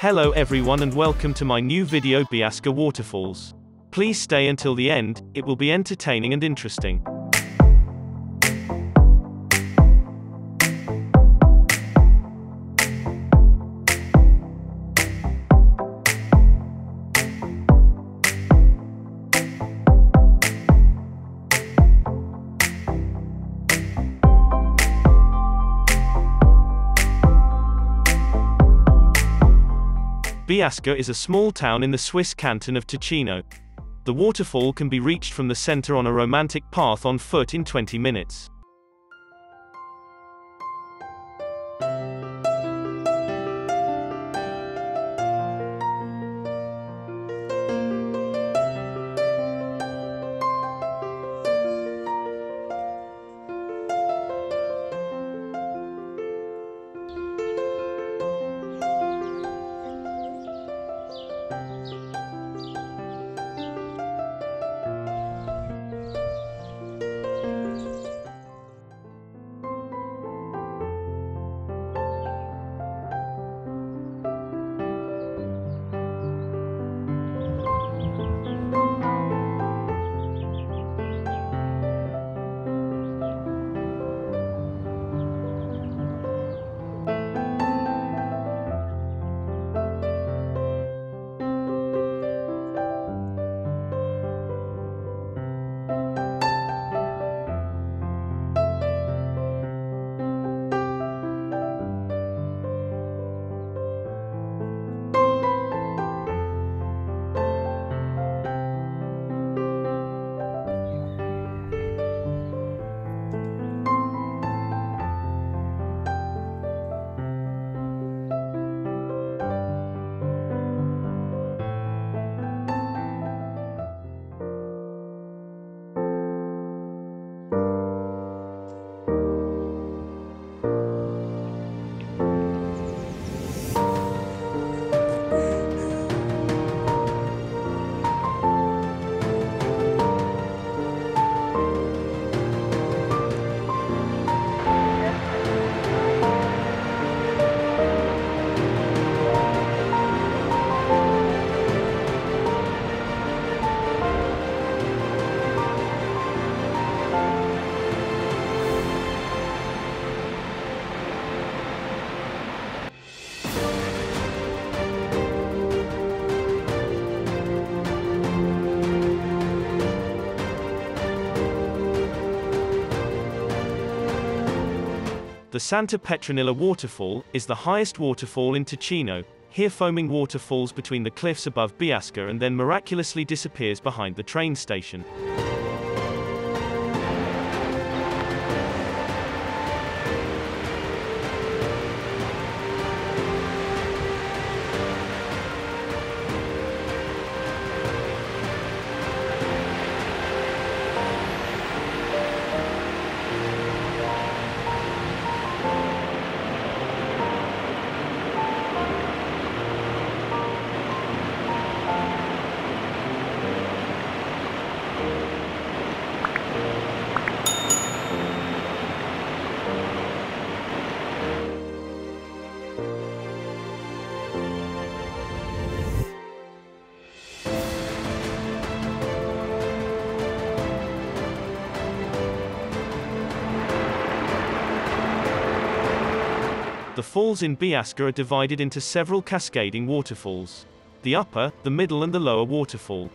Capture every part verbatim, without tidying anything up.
Hello everyone and welcome to my new video Biasca Waterfalls. Please stay until the end, it will be entertaining and interesting. Biasca is a small town in the Swiss canton of Ticino. The waterfall can be reached from the center on a romantic path on foot in twenty minutes. The Santa Petronilla waterfall is the highest waterfall in Ticino. Here foaming water falls between the cliffs above Biasca and then miraculously disappears behind the train station. The falls in Biasca are divided into several cascading waterfalls. The upper, the middle and the lower waterfall.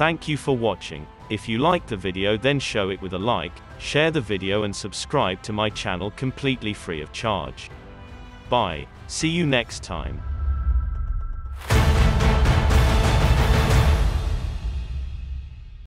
Thank you for watching. If you liked the video, then show it with a like, share the video and subscribe to my channel completely free of charge. Bye. See you next time.